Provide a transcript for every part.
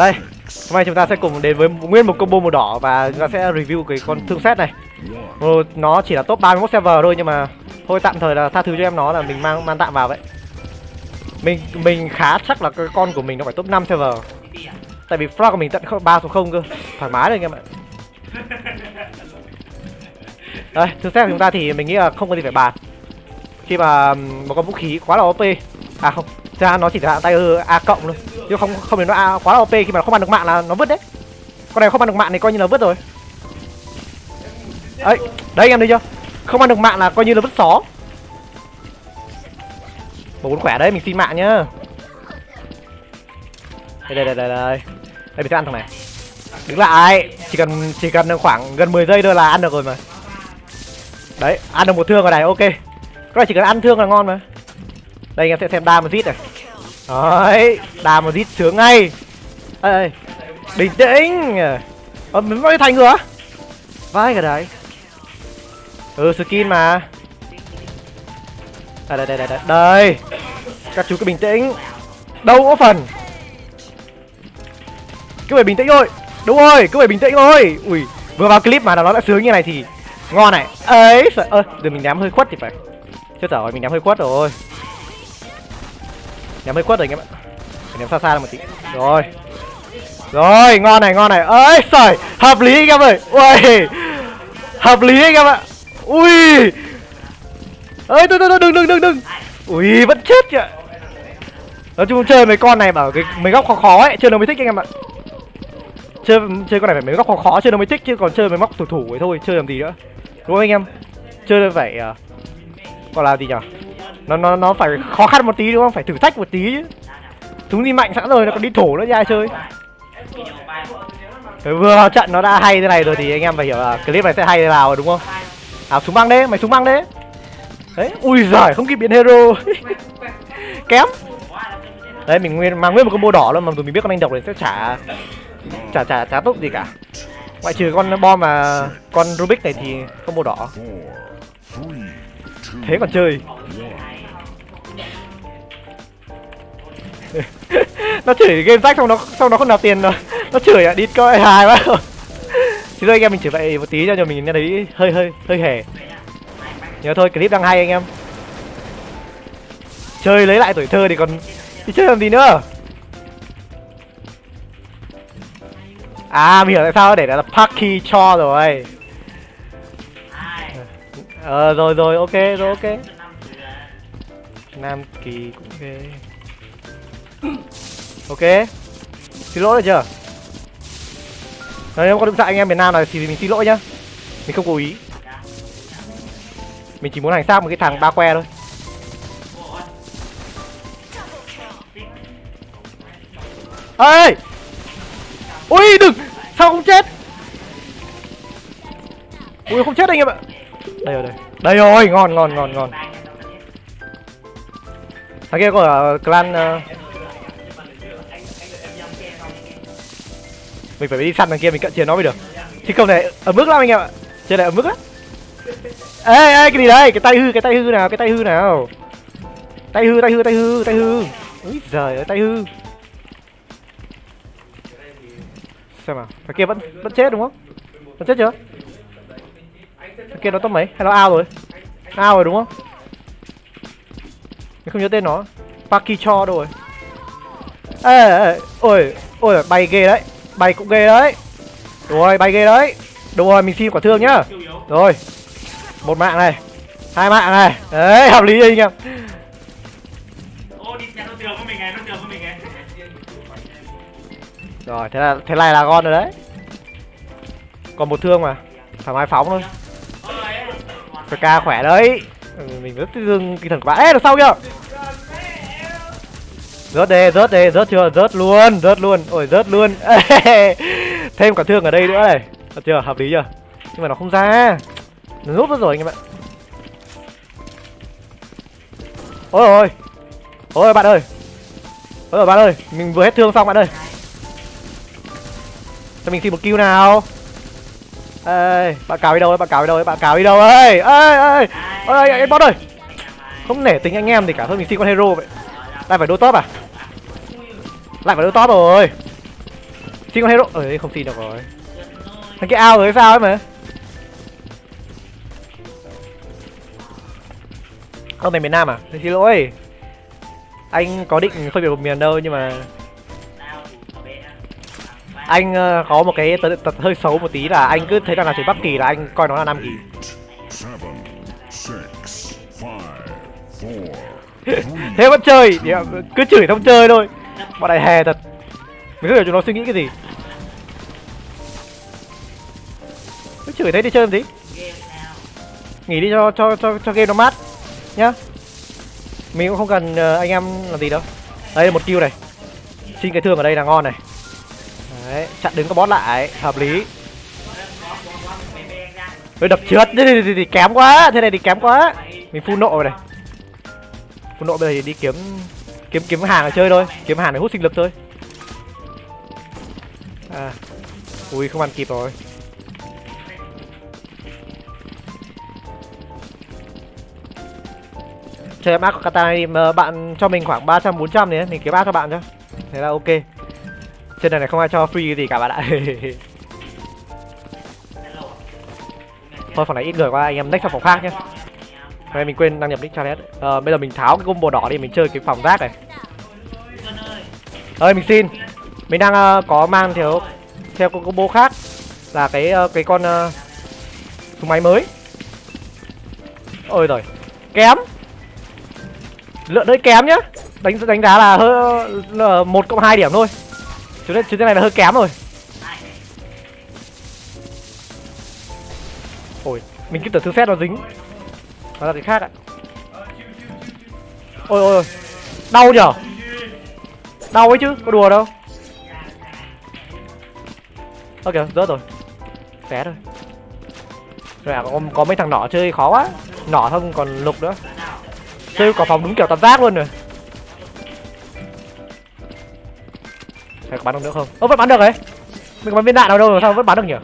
Đây, hôm nay chúng ta sẽ cùng đến với nguyên một combo màu đỏ và chúng ta sẽ review cái con thương phép này. Nó chỉ là top 31 server thôi nhưng mà thôi tạm thời là tha thứ cho em nó là mình mang tạm vào vậy. Mình khá chắc là cái con của mình nó phải top 5 server. Tại vì frog của mình tận 3/0 cơ. Thoải mái rồi anh em ạ. Đây, thương phép của chúng ta thì mình nghĩ là không có gì phải bàn. Khi mà một con vũ khí quá là OP. À không, ra nó chỉ là tay A cộng thôi. Chứ không đến nó A quá là OP, khi mà nó không ăn được mạng là nó vứt đấy. Con này không ăn được mạng thì coi như là vứt rồi. Đấy, đấy anh em thấy chưa? Không ăn được mạng là coi như là vứt xó. Một con khỏe đấy, mình xin mạng nhá. Đây. Đây mình sẽ ăn thằng này. Đứng lại, chỉ cần khoảng gần 10 giây thôi là ăn được rồi mà. Đấy, ăn được một thương rồi này, ok. Các bạn chỉ cần ăn thương là ngon mà. Đây anh em sẽ xem đam một zit này. Đấy, đam một zit sướng ngay. Ê, bình tĩnh. Mình mới thành nữa. Vãi cả đấy. Ừ, skin mà. Đây. Các chú cứ bình tĩnh. Đâu có phần. Cứ phải bình tĩnh thôi. Đúng rồi, cứ phải bình tĩnh thôi. Ui, vừa vào clip mà nó đã sướng như này thì ngon này. Ấy, sợ ơi, giờ mình ném hơi khuất thì phải. Chết rồi, mình ném hơi khuất rồi. Ném hơi khuất rồi anh em ạ. Ném xa xa ra một tí. Rồi. Rồi, ngon này. Ấy trời, hợp lý anh em ơi. Ui. Hợp lý anh em ạ. Ui. Ơi tôi đừng. Ui, vẫn chết kìa. Nói chung chơi mấy con này bảo cái mấy góc khó ấy, chơi nó mới thích anh em ạ. Chơi con này phải mấy góc khó chơi nó mới thích, chứ còn chơi mấy móc thủ ấy thôi, chơi làm gì nữa. Đúng không anh em? Chơi phải còn là gì nhỉ? Nó phải khó khăn một tí đúng không? Phải thử thách một tí chứ. Chúng đi mạnh sẵn rồi nó còn đi thổ nữa chứ ai chơi. Vừa vào trận nó đã hay thế này rồi thì anh em phải hiểu là clip này sẽ hay vào rồi đúng không? À súng băng đấy, mày súng băng đấy. Đấy, ui giời, không kịp biến hero. Kém. Đấy mình mang nguyên một combo đỏ luôn mà dù mình biết con anh độc này sẽ chả tốt gì cả. Ngoại trừ con bom và con Rubik này thì combo đỏ. Thế còn chơi. Nó chửi game rách xong nó không nạp tiền rồi. Nó chửi đi coi hài quá. Chứ thôi anh em mình chửi vậy một tí cho mình nghe thấy hơi hề. Nhớ thôi clip đang hay anh em. Chơi lấy lại tuổi thơ thì còn đi chơi làm gì nữa. À mình hiểu tại sao để là Parky cho rồi. Rồi ok. Nam Kỳ cũng ok. Xin lỗi được chưa? Nếu có đụng chạm anh em Việt Nam này thì mình xin lỗi nhá. Mình không cố ý. Mình chỉ muốn hành xác một cái thằng ba que thôi. Ê! Ui đừng! Sao không chết? Ui không chết anh em ạ. Đây rồi, ngon. Thằng kia của clan mình phải đi săn thằng kia, mình cận chiến nó mới được. Chứ không này ấm ức lắm anh em ạ. Trên này ấm ức lắm. Ê, cái gì đây? Cái tay hư nào? Tay hư. Úi giời ơi, tay hư. Xem nào, thằng kia vẫn chết đúng không? Vẫn chết chưa? Thằng kia nó top mấy? Hay nó ao rồi? Ao rồi đúng không? Mình không nhớ tên nó. Parky cho đâu rồi? Ê, ôi, bay ghê đấy. Bay cũng ghê đấy. Rồi, bay ghê đấy. Đúng rồi, mình xin quả thương nhá. Rồi. Một mạng này, hai mạng này. Đấy, hợp lý anh em. Rồi, thế này là ngon rồi đấy. Còn một thương mà. Thoải mái phóng thôi. FK khỏe đấy. Mình rất dưng kinh thần quá. Ê, đằng sau kìa. Rớt luôn. Ôi, rớt luôn. Ê, thêm cả thương ở đây nữa này. Được chưa, hợp lý chưa? Nhưng mà nó không ra. Nó rút mất rồi anh em ạ. Ôi bạn ơi. Ôi bạn ơi, mình vừa hết thương xong bạn ơi. Cho mình xin một kill nào. Ê, bạn cào đi đâu ấy. Ê, anh bot ơi. Không nể tính anh em thì cả, thôi mình xin con hero vậy. Lại phải đô top à? Lại phải đô top rồi. Xin con hero. Ơi không xin được rồi. Thằng kia ao rồi sao ấy mà. Không về miền Nam à? Thì xin lỗi. Anh có định phân biệt một miền đâu nhưng mà anh có một cái tật hơi xấu một tí là anh cứ thấy rằng là chỉ Bắc Kỳ là anh coi nó là Nam Kỳ. Thế vẫn chơi, cứ chửi không chơi thôi. Bọn này hè thật. Mình không hiểu chúng nó suy nghĩ cái gì. Cứ chửi thế đi chơi làm gì. Nghỉ đi cho game nó mát nhá. Mình cũng không cần anh em làm gì đâu. Đây là một kill này. Xin cái thương ở đây là ngon này. Đấy, chặn đứng cái boss lại, hợp lý. Ôi đập trượt, thì kém quá, thế này thì kém quá. Mình full nộ rồi này. Full nộ bây giờ thì đi kiếm hàng để chơi thôi, kiếm hàng để hút sinh lực thôi. À. Ui không ăn kịp rồi. Chơi em ác của Katana thì bạn cho mình khoảng 300-400 đấy, mình kiếm ác cho bạn cho. Thế là ok. Trên này không ai cho free gì cả bạn ạ. Thôi phòng này ít người quá, anh em next vào phòng khác nhé. Hôm nay mình quên đăng nhập nick challenge. Bây giờ mình tháo cái combo đỏ đi, mình chơi cái phòng rác này. Ơi mình xin. Mình đang có mang theo con combo khác là cái con súng máy mới. Ôi rồi kém. Lượng đỡ kém nhá. Đánh giá là hơi 1+2 điểm thôi. Chứ thế này là hơi kém rồi. Ôi, mình cứ tưởng thứ xét nó dính. Nó là cái khác ạ. Ôi ôi, đau nhở. Đau ấy chứ, có đùa đâu. Ok, rớt rồi. Xé rồi. Rồi à, có mấy thằng nỏ chơi khó quá. Nỏ không còn lục nữa. Chơi có phòng đúng kiểu tạm giác luôn rồi. Phải có bắn được nữa không? Ơ vẫn bắn được đấy. Mình có bắn viên đạn nào đâu mà sao vẫn bắn được nhỉ?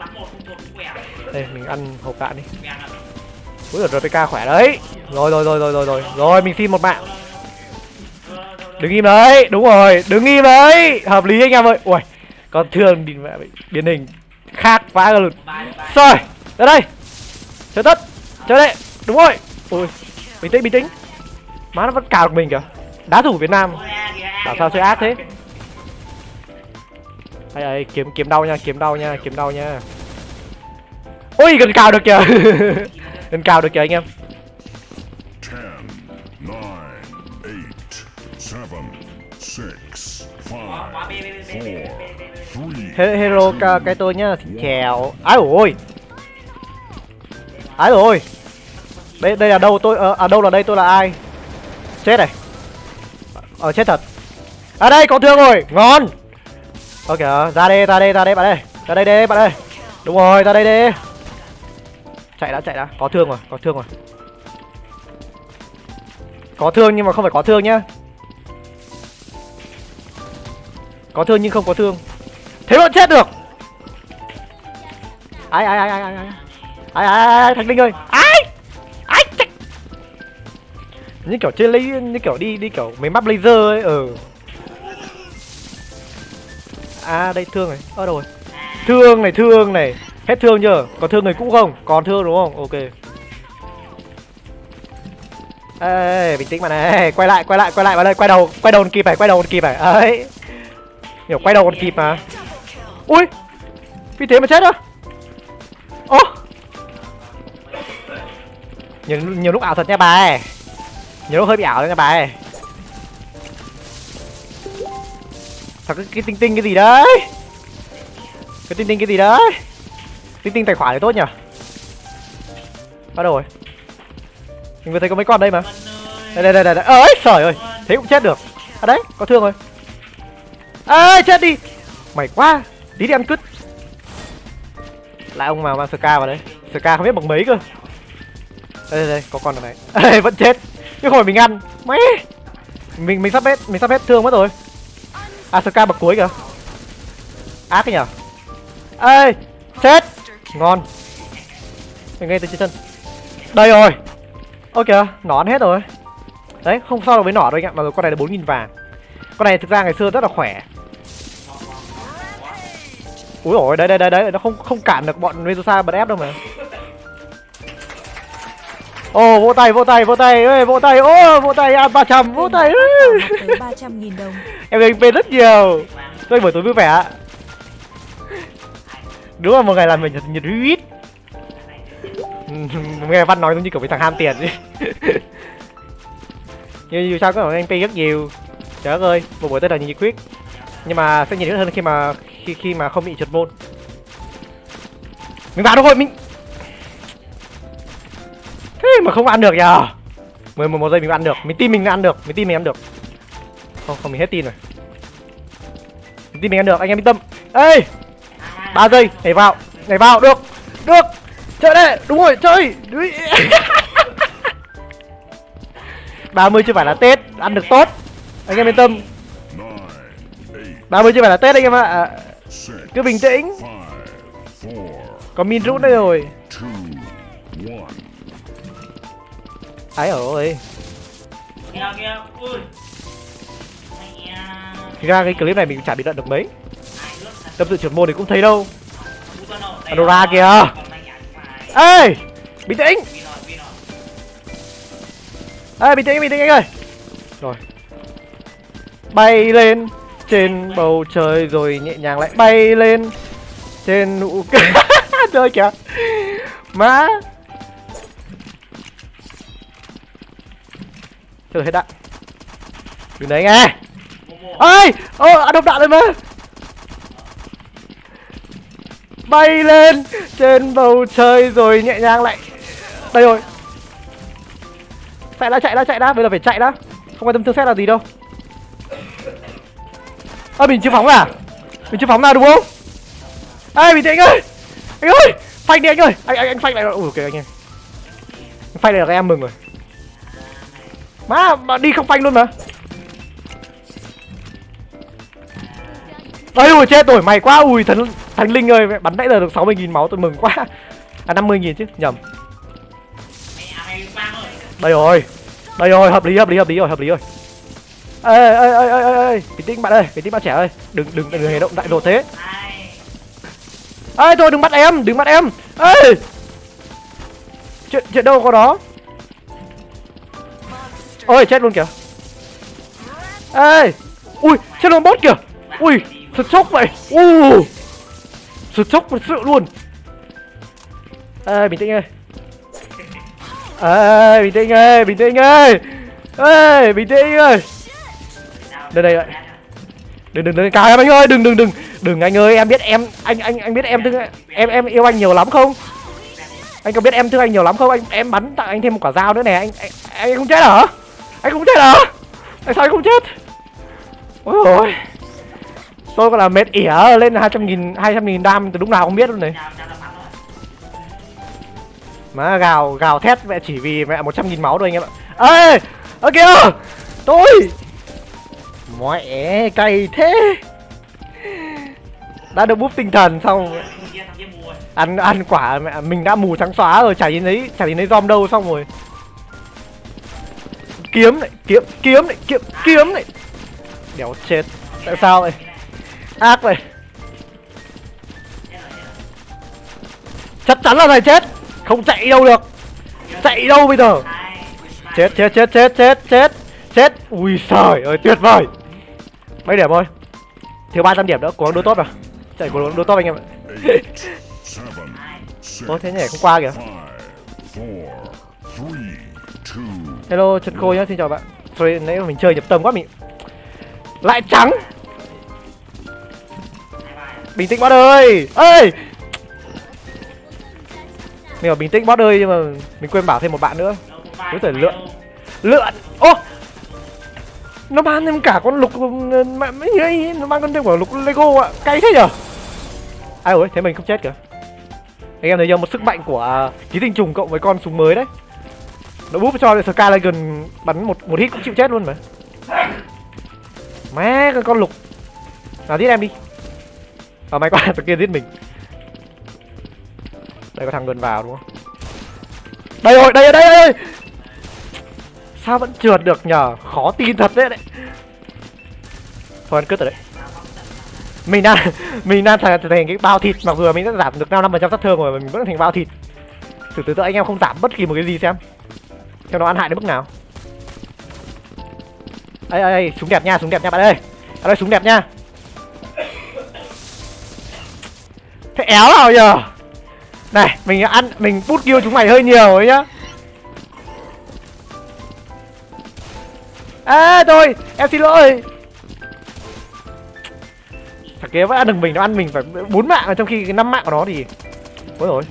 Đây mình ăn hộp đạn đi. Úi giời RPK khỏe đấy. Rồi mình xin một mạng. Đứng im đấy, đúng rồi, đứng im đấy. Hợp lý anh em ơi. Ui, con thương biến hình khác vãi luôn. Rồi, ra đây. Chơi tất. Chơi đấy. Đúng rồi. Ui, bình tĩnh. Má nó vẫn cào được mình kìa. Đá thủ Việt Nam. Bảo sao chơi ác thế? Đây, kiếm đau nha. Ôi gần cào được kìa. Gần cào được kìa anh em. 10, 9, 8, 7, 6, 5, 4, 3. Hero cái tôi nhá, chèo. Ái ôi. Ái ôi. Đây là đâu tôi ở đâu là đây tôi là ai? Chết này. Chết thật. À đây có thương rồi, ngon. Ok, ra đây bạn ơi. Ra đây bạn ơi. Đúng rồi, ra đây đi. Chạy đã. Có thương rồi. Có thương nhưng mà không phải có thương nhá. Có thương nhưng không có thương. Thế mà chết được. Ai thằng Linh ơi. Ai chạy. Như kiểu chơi lấy như kiểu đi kiểu mấy map laser ấy. À đây thương này, đâu rồi? Thương này. Hết thương chưa? Còn thương người cũ không? Còn thương đúng không? Ok. Ê, bình tĩnh mà này, quay lại bạn ơi, quay đầu còn kịp phải, Đấy. Hiểu quay đầu còn kịp mà. Ui. Vì thế mà chết á? Ô. Nhiều lúc ảo thật nha bà ấy. Nhiều lúc hơi bị ảo đấy nha bà ấy. Thật cái tinh cái gì đấy. Tinh tài khoản này tốt nhỉ. Bắt đầu rồi. Mình vừa thấy có mấy con đây mà. Đây. Ơi trời ơi. Thế cũng chết được. À đấy, có thương rồi. Ê chết đi. Mày quá. Tí đi ăn cứt. Lại ông mà mang SK vào đấy. SK không biết bằng mấy cơ. Đây, có con ở này. Ê vẫn chết. Nhưng không phải mình ăn. Mày. Mình sắp hết thương mất rồi. À SK bậc cuối kìa. Ác cái nhở. Ê chết. Ngon. Mình ngay từ trên chân. Đây rồi. Ok nó ăn hết rồi. Đấy không sao được với nỏ đâu anh ạ. Mà con này là 4.000 vàng. Con này thực ra ngày xưa rất là khỏe. Úi ôi, đấy đấy đấy, nó không cản được bọn Medusa bật ép đâu mà. Ồ, vỗ tay ơi, vỗ tay ăn 300, vỗ tay. 300.000 đồng. Em đánh bên rất nhiều. Tôi buổi tối vui vẻ. Đúng là một ngày làm mình nhiệt huyết. Nghe Văn nói giống như kiểu cái thằng ham tiền đi. Nhưng dù sao các bạn anh pay rất nhiều. Trời ơi, một buổi tối là nhiệt huyết. Nhưng mà sẽ nhiệt huyết hơn khi mà không bị trượt môn. Mình vào đâu rồi, mình thế mà không ăn được nhờ. 11 giây mình ăn được, mình tin mình ăn được. Không, mình hết tin rồi. Mình tin mình ăn được, anh em yên tâm. Ê, 3 giây, nhảy vào, được. Chơi đấy, đúng rồi, chơi. 30 chưa phải là Tết, ăn được tốt. Anh em yên tâm. 30 chưa phải là Tết anh em ạ. Cứ bình tĩnh. Có min rút đây rồi. Ái ơi. Thì ra cái clip này mình chả bị đợt được mấy. Tâm sự chuyển môn thì cũng thấy đâu. Adora kìa. Ê, bình tĩnh. Ê, bình tĩnh anh ơi. Rồi. Bay lên trên bầu trời rồi nhẹ nhàng lại bay lên trên nụ cười. Trời kìa. Má. Trời hết đạn. Đừng đấy nghe. Ơi, ăn độc đạn rồi mà. Bay lên trên bầu trời rồi nhẹ nhàng lại. Đây rồi. Chạy đã, bây giờ phải chạy đã. Không quan tâm thương xét là gì đâu. Ơ, mình chưa phóng à? Mình chưa phóng nào đúng không? Ê, bình tĩnh ơi. Anh ơi, phanh đi anh ơi. Anh phanh lại rồi. Ui, kìa anh em. Phanh lại là các em mừng rồi. Má, mà đi không phanh luôn mà. Ây ui, chết rồi, mày quá. Ui, Thánh Linh ơi, bắn nãy giờ được 60.000 máu, tôi mừng quá. À, 50.000 chứ, nhầm. Đây rồi, hợp lý rồi. Ê, bình tĩnh bạn trẻ ơi, đừng hành động đại độ thế. Ê, thôi đừng bắt em. Ê, chuyện đâu có đó. Ôi, chết luôn kìa. Ê, ui, chết luôn bot kìa. Ui, sụt sốc vậy. Ui, sụt sốc thật sự luôn. Ê, bình tĩnh ơi. Đây đây ạ. Đừng cao em anh ơi, đừng anh ơi, em biết em anh biết em thương em yêu anh nhiều lắm không? Anh có biết em thương anh nhiều lắm không? Em bắn tặng anh thêm một quả dao nữa nè, anh không chết hả? Tại sao anh không chết? Ôi ôi. Tôi còn là mệt ỉa lên 200.000 đam từ lúc nào không biết luôn này. Má gào thét mẹ chỉ vì mẹ 100.000 máu thôi anh em ạ. Ê, ở kìa. Tôi mẹ cay thế. Đã được búp tinh thần xong. Ăn quả mẹ mình đã mù trắng xóa rồi, chả nhìn thấy dòm đâu xong rồi. Kiếm này. Đéo chết. Tại sao vậy? Ác vậy. Chắc chắn là phải chết. Không chạy đâu được. Chạy đâu bây giờ? Chết. Ui trời ơi, tuyệt vời. Mấy điểm thôi. Thiếu 300 điểm nữa, cố gắng đua top nào. Chạy cố gắng đua top anh em ạ. Ôi thế nhảy không qua kìa. Hello Trần Khôi nhá, xin chào bạn. Sorry, nãy mình chơi nhập tâm quá mình. Lại trắng. Bình tĩnh bot ơi. Ê. Mình bảo bình tĩnh bot ơi nhưng mà mình quên bảo thêm một bạn nữa. Cứ phải lượn. Ô. Nó bán thêm cả con lục mà mấy người ấy, nó mang con thêm cả lục Lego ạ. Cay thế nhở. Ai ơi, thế mình không chết kìa. Anh em thấy giờ một sức mạnh của ký tinh trùng cộng với con súng mới đấy. Nó búp cho Skylagon bắn một hit cũng chịu chết luôn mà. Má con lục. Nào giết em đi. À may quá, tụi kia giết mình. Đây có thằng gần vào đúng không? Đây rồi. Sao vẫn trượt được nhờ, khó tin thật đấy. Thôi ăn cứt rồi đấy. Mình đang thành cái bao thịt mà vừa mình đã giảm được 55% sát thương rồi mà mình vẫn thành bao thịt. Thử từ từ anh em không giảm bất kỳ một cái gì xem cho nó ăn hại đến mức nào. Ê, súng đẹp nha bạn ơi. Bạn ơi, súng đẹp nha. Thế éo nào nhờ. Này, mình bút kêu chúng mày hơi nhiều ấy nhá. Ê, thôi, em xin lỗi. Thằng kia vẫn đừng mình, nó ăn mình phải 4 mạng trong khi cái 5 mạng của nó thì ôi rồi.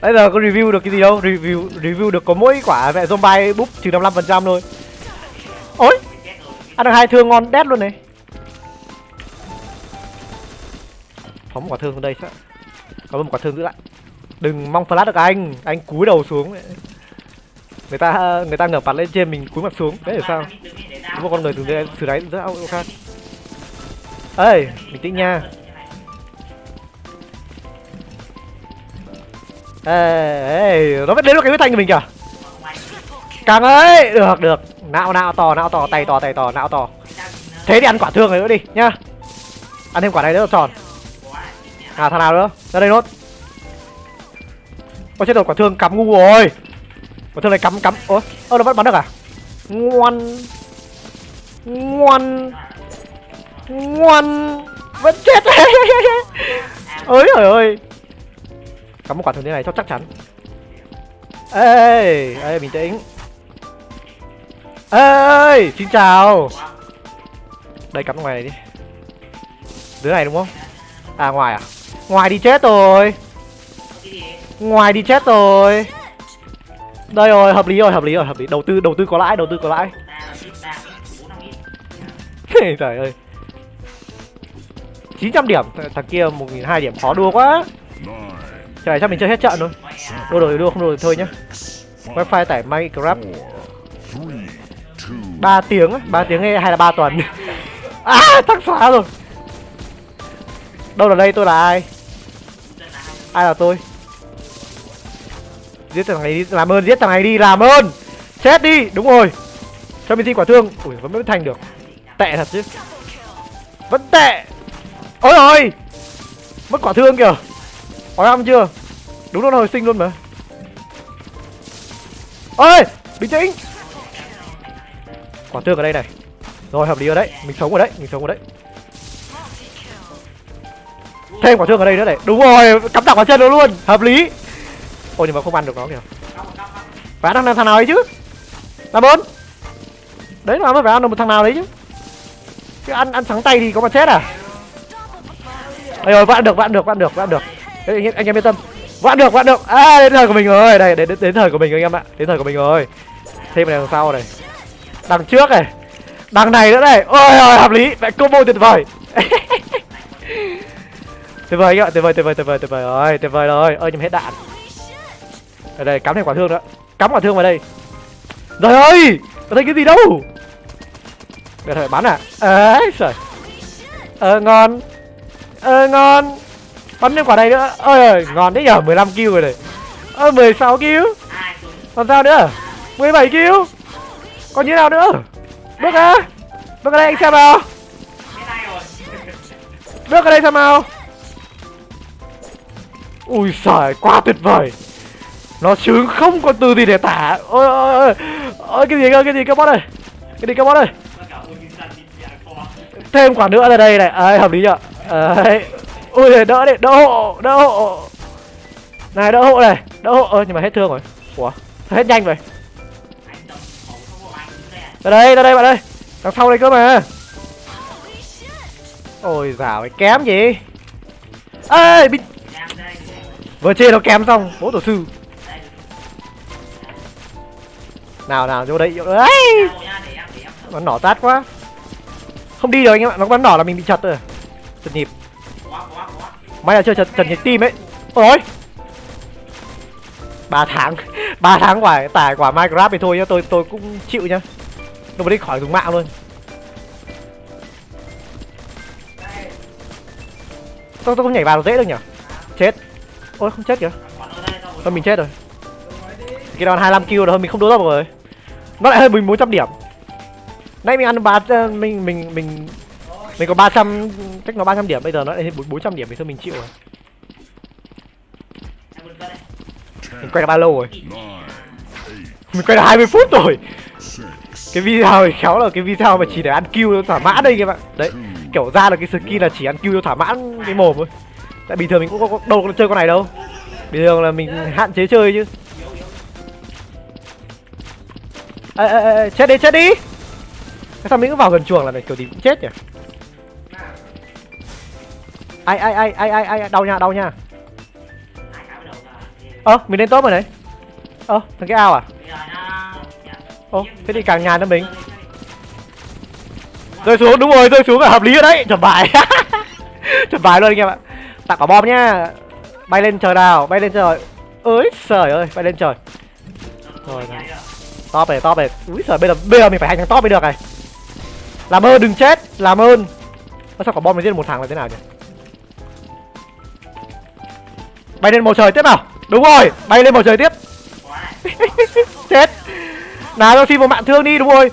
Bây giờ có review được cái gì đâu, review được có mỗi quả mẹ zombie búp trừ 55% thôi. Ôi, ăn được 2 thương ngon đét luôn này. Phóng quả thương vào đây sẽ có một quả thương giữ lại. Đừng mong flash được anh cúi đầu xuống. Người ta ngửa mặt lên trên, mình cúi mặt xuống. Đấy là sao? Đúng một con người từ dưới xử đáy rất ao khác. Ê, bình tĩnh nha. Ê, nó vẫn đến được cái huyết thanh của mình kìa. Càng ấy, được. Não to, tay to, não to. Thế thì ăn quả thương này nữa đi nhá. Ăn thêm quả này nữa tròn. À, thằng nào nữa? Ra đây nốt. Ôi chết rồi, quả thương cắm ngu rồi. Quả thương này cắm. Ôi, nó vẫn bắn được à? Ngoan. Vẫn chết. Ôi trời ơi. Cắm một quả thương thế này cho chắc chắn. Ê, bình tĩnh. Ê, xin chào. Đây, cắm ngoài này đi. Dưới này đúng không? À, ngoài à? Ngoài đi chết rồi. Đây rồi, hợp lý rồi. Đầu tư có lãi, Trời ơi. 900 điểm, thằng kia 1.200 điểm, khó đua quá. Trời này chắc mình chơi hết trận luôn. Đua không đua được thôi nhá. Wifi tải Minecraft 3 tiếng hay là 3 tuần. À, thắc xóa rồi. Đâu là đây, tôi là ai? Ai là tôi? Giết thằng này đi, làm ơn, chết đi, đúng rồi. Cho mình xin quả thương. Ui, vẫn mới thành được. Tệ thật chứ. Vẫn tệ. Ôi ơi, mất quả thương kìa. Hỏi ăn chưa? Đúng nó hồi sinh luôn mà. Ôi, bình tĩnh. Quả thương ở đây này. Rồi, hợp lý ở đấy, mình sống ở đấy. Thêm quả thương ở đây nữa này. Đúng rồi, cắm thẳng vào chân nó luôn, hợp lý. Ôi nhưng mà không ăn được nó kìa. Phải ăn thằng nào ấy chứ. Làm ơn. Đấy nó mới phải ăn được một thằng nào đấy chứ. Chứ ăn trắng tay thì có mà chết à. Đây rồi, vạn được. Đấy, anh em yên tâm. Vạn được. À, đến thời của mình rồi. Đây, đến thời của mình rồi anh em ạ. Đến thời của mình rồi. Thêm này đằng sau này. Đằng trước này. Đằng này nữa này. Ôi giời, hợp lý. Vậy combo tuyệt vời. Tuyệt vời rồi. Ơi nhưng hết đạn. Đây, cắm thêm quả thương nữa. Cắm quả thương vào đây. Rồi ơi, có thấy cái gì đâu. Để phải bắn à. Ấy trời. Ngon. Bắn thêm quả này nữa. Ôi ơi, ngon đấy nhở, 15 kill rồi này. Ơ 16 kill. Còn sao nữa? 17 kill. Còn như nào nữa? Bước á. Bước ở đây anh xem nào. Bước ở đây xem nào. Ui giời, quá tuyệt vời. Nó sướng không có từ gì để tả. Ôi cái gì các bot ơi. Thêm quả nữa ra đây này. Ấy hợp lý nhở. Ấy. Ui đỡ đấy, đỡ hộ. Này đỡ hộ. Ơ nhưng mà hết thương rồi. Ủa, hết nhanh rồi. Ra đây bạn ơi. Đằng sau đây cơ mà. Ôi dào ấy, kém gì. Ê, bị vừa chê nó kém xong, bố tổ sư. Nào, vô đây. Ấy. Nó nỏ tát quá. Không đi rồi anh em ạ, nó bắn đỏ là mình bị chật rồi. Chật nhịp. May là chưa trần nhịp tim ấy. Ôi 3 tháng quả tải quả Minecraft thì thôi nhá, tôi cũng chịu nhá. Nó đi khỏi dùng mạng luôn. Tôi không nhảy vào dễ được nhở. Chết. Ôi không chết kìa. Thôi mình chết rồi. Cái đòn 25 kill là hơn mình không đối đầu rồi. Nó lại hơn mình 400 điểm. Nãy mình ăn bát mình Mình có 300, cách nó 300 điểm, bây giờ nó lại 400 điểm thì thôi mình chịu rồi. Mình quay được bao lâu rồi? Mình quay được 20 phút rồi. Cái video này khéo là cái video mà chỉ để ăn kill thỏa mãn đây các bạn. Đấy, kiểu ra là cái skin là chỉ ăn kill thỏa mãn cái mồm thôi. Tại bình thường mình cũng có đâu có chơi con này đâu. Bình thường là mình hạn chế chơi chứ. Ê, chết đi, chết đi. Sao mình cứ vào gần chuồng là này kiểu gì cũng chết nhỉ? Ai, đau nha. Mình lên top rồi đấy. Thằng cái ao à? Thế thì càng nhàn cho mình. Rơi xuống, đúng rồi, rơi xuống là hợp lý rồi đấy. Chuẩn bài. Chuẩn bài luôn anh em ạ. Tặng quả bom nhá. Bay lên trời nào, bay lên trời. Ơi trời ơi, bay lên trời. Rồi này. Top này. Úi giời, bây giờ mình phải hành thằng top mới được này. Làm ơn đừng chết, làm ơn. Sao quả bom này giết một thằng là thế nào nhỉ? Bay lên bầu trời tiếp nào. Đúng rồi, bay lên bầu trời tiếp. Chết. Nào cho xin một mạng thương đi, đúng rồi.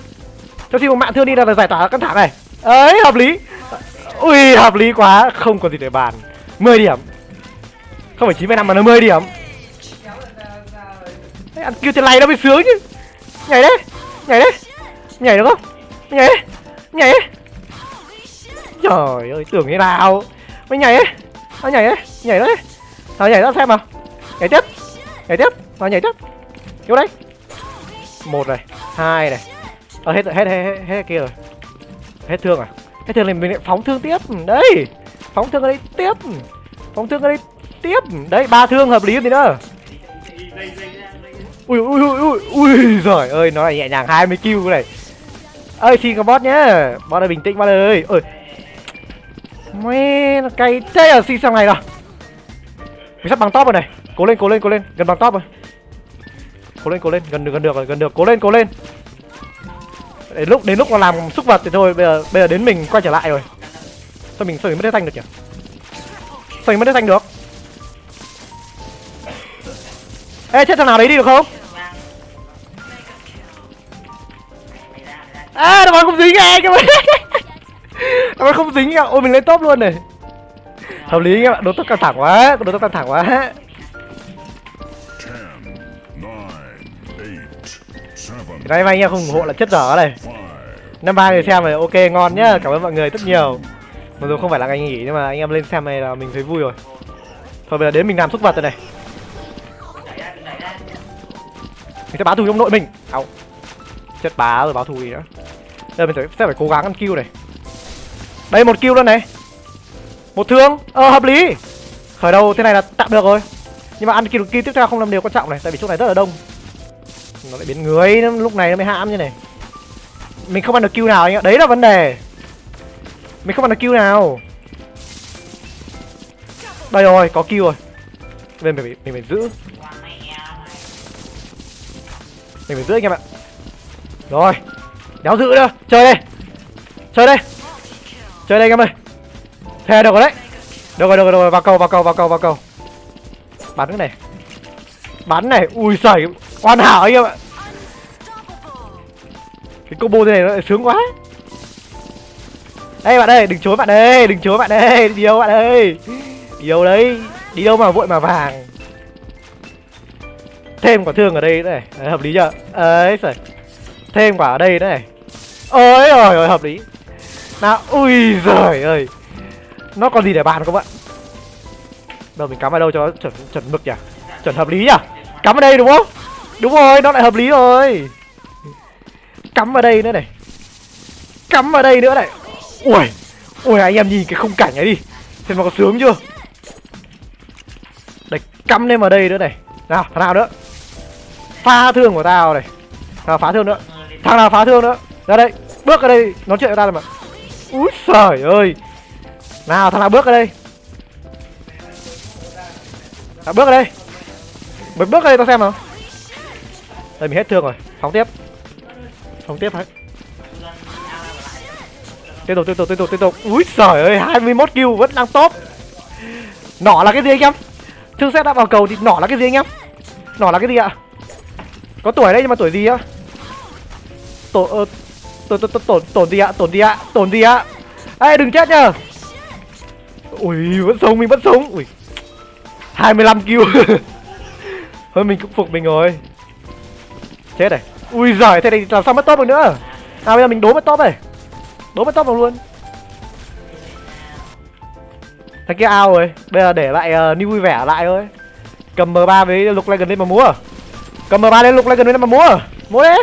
Cho xin một mạng thương đi là giải tỏa căng thẳng này. Ấy, hợp lý. Ui, hợp lý quá, không còn gì để bàn. 10 điểm. Không phải 95 mà nó 10 điểm. Đấy, ăn kêu trên này nó mới sướng chứ. Nhảy đấy, nhảy đấy. Nhảy được không? Nhảy đấy, nhảy đấy. Trời ơi, tưởng thế nào. Mày nhảy đấy, nó nhảy đấy, nhảy đấy. Thôi nhảy ra xem nào. Nhảy tiếp, nó nhảy tiếp. Kiểu đấy. 1 này, 2 này. Hết kia rồi. Hết thương à? Hết thương thì mình lại phóng thương tiếp. Đấy. Phóng thương ở đây tiếp. Đấy, 3 thương hợp lý gì nữa. Ui giời ơi, nó lại nhẹ nhàng 20 kill này. Ơi xin có bot nhá. Bot này bình tĩnh bot ơi. Ơi. Mẹ nó cay thế ở xin sang này rồi. Mình sắp bằng top rồi này. Cố lên, gần bằng top rồi. Cố lên, gần được, cố lên. Đến lúc nó làm xúc vật thì thôi, bây giờ đến mình quay trở lại rồi. Sao mình mất hết thanh được nhỉ? Ê, chết thằng nào đấy đi được không? À, nó không dính anh em ơi. Nó không dính ạ. Ôi mình lên top luôn này. Hợp lý anh em ạ, đối tác căng thẳng quá. 10, 9, 8, 7, nay mà anh em không ủng hộ là chết dở này. 53 người xem này, ok ngon nhá, cảm ơn mọi người rất nhiều. Mặc dù không phải là ngày nghỉ nhưng mà anh em lên xem này là mình thấy vui rồi. Thôi bây giờ đến mình làm xúc vật rồi này. Mình sẽ báo thù trong nội mình. Áo. Chết bá rồi, báo thù gì nữa. Giờ mình sẽ phải cố gắng ăn kill này. Đây, 1 kill luôn này. 1 thương, hợp lý. Khởi đầu thế này là tạm được rồi. Nhưng mà ăn kill tiếp theo không làm điều quan trọng này, tại vì chỗ này rất là đông. Nó lại biến người, lúc này nó mới hãm như này. Mình không ăn được kill nào anh ạ, đấy là vấn đề. Mình không ăn được kill nào. Đây rồi, có kill rồi. Mình phải giữ. Mình phải giữ anh em ạ. Rồi. Đéo giữ nữa, chơi đây anh em ơi. Thề được rồi đấy. Được rồi, vào cầu. Bắn cái này. Ui giời, hoàn hảo anh em ạ. Cái combo thế này nó lại sướng quá. Đây bạn ơi, đừng chối bạn ơi, đi đâu bạn ơi. Đi đâu đấy, đi đâu mà vội mà vàng. Thêm quả thương ở đây nữa này, đấy, hợp lý chưa? Ấy giời. Thêm quả ở đây nữa này. Ôi giời ơi, hợp lý. Nào, ui giời ơi. Nó còn gì để bàn không ạ? Đâu mình cắm vào đâu cho nó chuẩn mực nhỉ? Chuẩn hợp lý nhỉ? Cắm vào đây đúng không? Đúng rồi, nó lại hợp lý rồi. Cắm vào đây nữa này. Ui, anh em nhìn cái khung cảnh ấy đi. Xem nó có sướng chưa? Đấy, cắm lên vào đây nữa này. Nào, thằng nào nữa? Phá thương của tao này. Nào, phá thương nữa. Thằng nào phá thương nữa? Ra đây, bước ra đây, nói chuyện với tao này mà. Úi trời ơi. Nào, thằng nào bước ra đây. Nào, bước ra đây. Mới bước ra đây tao xem nào. Đây mình hết thương rồi, phóng tiếp hả? Tiếp tục. Úi giời ơi, 21 kill vẫn đang top. Nỏ là cái gì anh em? Thương xét đã vào cầu thì nỏ là cái gì anh em? Nỏ là cái gì ạ? Có tuổi đấy nhưng mà tuổi gì á? Tổn gì ạ? Ê đừng chết nhờ. Ui vẫn sống, mình vẫn sống. Ui 25 kill. Thôi mình cũng phục mình rồi. Chết này. Ui giời, thế này làm sao mất top được nữa. À bây giờ mình đố mất top này. Đố mất top vào luôn. Thằng kia ao rồi. Bây giờ để lại New vui vẻ lại thôi. Cầm M3 với Lục Legend lên mà múa. Cầm M3 lên Lục Legend lên mà múa. Múa đấy.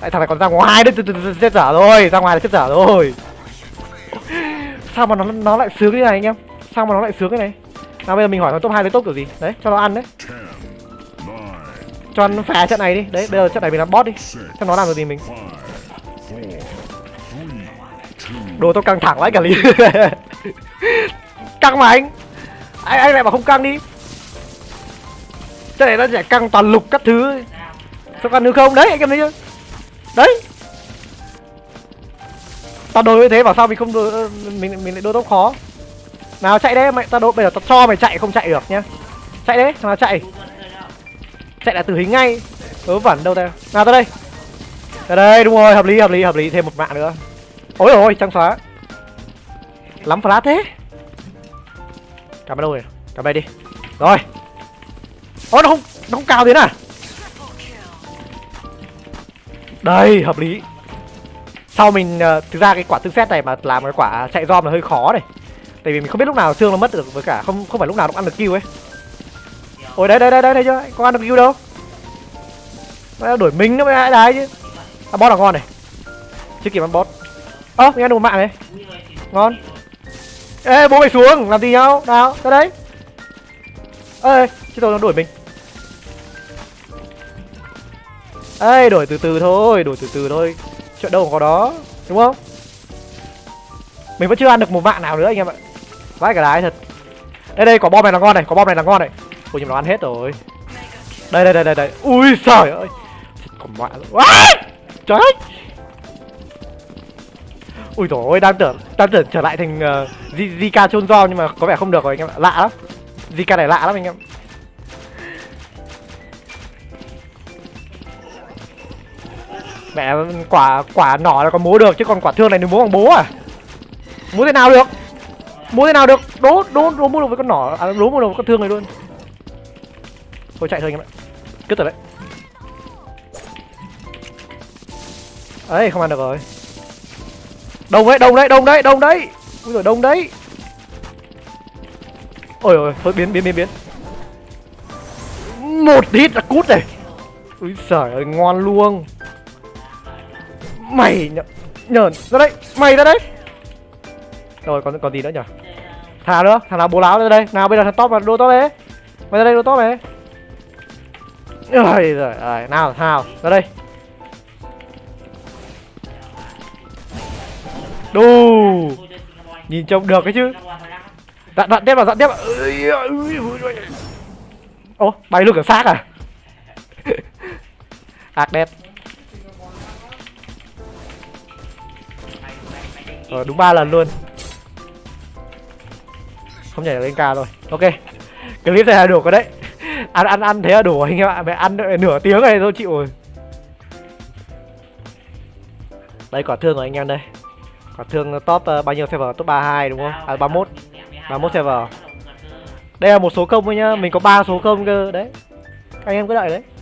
Tại thằng này còn ra ngoài đấy, chết dở rồi. Ra ngoài là chết dở rồi. Sao mà nó lại sướng như này anh em? Sao mà nó lại sướng thế này? Nào bây giờ mình hỏi nó top 2 với top kiểu gì? Đấy, cho nó ăn đấy. Cho nó phá trận này đi. Đấy, bây giờ trận này mình làm boss đi. Cho nó làm được gì mình. Đồ tao căng thẳng vãi cả lý. Căng mà anh. Anh lại bảo không căng đi. Trận này nó sẽ căng toàn lục các thứ. Sao căng nữa không? Đấy, anh em thấy chưa? Đấy. Tao đồ như thế bảo sao mình không đồ, mình lại đồ tốc khó. Nào chạy đấy mày, tao đỗ, bây giờ tao cho mày chạy không chạy được nhá. Chạy đấy, nào chạy. Chạy là tử hình ngay. Vớ vẩn đâu tao. Nào tới đây. Tới đây đúng rồi, hợp lý, thêm một mạng nữa. Ôi rồi, trắng xóa. Lắm flash thế. Cắm vào đâu rồi? Cắm vào đi. Rồi. Ôi nó không cao thế à? Đây, hợp lý. Sau mình thực ra cái quả tương xét này mà làm cái quả chạy dom là hơi khó này. Tại vì mình không biết lúc nào xương nó mất được, với cả không phải lúc nào nó cũng ăn được kill ấy. Ôi đấy thấy chưa? Có ăn được kill đâu. Nó đuổi mình nó mới hại đái chứ. À, boss là ngon này. Chưa kịp ăn boss. Ơ, mình ăn được một mạng này. Ngon. Ê, bố mày xuống, làm gì nhau? Nào, ra đấy. Ê, chứ tôi nó đuổi mình. Ê, đổi từ từ thôi. Chuyện đâu có đó, đúng không? Mình vẫn chưa ăn được một mạng nào nữa anh em ạ. Vãi cả đái thật. Đây, quả bom này là ngon này. Ôi nhưng mà nó ăn hết rồi. Đây. Ui trời ơi. Còn mạng rồi. Trời ơi. Ui trời ơi, đang tưởng trở lại thành Zika chôn do nhưng mà có vẻ không được rồi anh em ạ. Lạ lắm. Zika này lạ lắm anh em. Mẹ quả nỏ là còn múa được chứ còn quả thương này nếu múa bằng bố à. Múa thế nào được? Đố mua được với con nỏ, à đố mua được với con thương này luôn. Thôi chạy thôi anh em ạ. Cứ tới đấy. Ấy không ăn được rồi. Đông đấy. Úi giời đông đấy. Ôi giời, thôi biến. Một hit là cút này. Úi giời ơi, ngon luôn. Mày nhờn ra đấy, mày ra đấy. Rồi còn gì nữa nhỉ? Thả nữa, thằng nào bố láo ra đây. Nào bây giờ thằng top vào đô top đấy. Mày ra đây đô top này. Ôi giời ơi, nào thao, ra đây. Đù. Nhìn trông được cái chứ. Dặn tiếp. Ô, bay luôn cả xác à? Ác đẹp. Rồi đúng 3 lần luôn. Không nhảy lên ca rồi. Ok. Clip này là đủ rồi đấy. Ăn thế là đủ anh em ạ. Mẹ ăn nửa tiếng này thôi chịu rồi. Đây quả thương rồi anh em đây. Quả thương top bao nhiêu server? Top 32 đúng không? À 31. 31 server. Đây là một số 0 thôi nhá. Mình có 3 số 0 cơ đấy. Anh em cứ đợi đấy.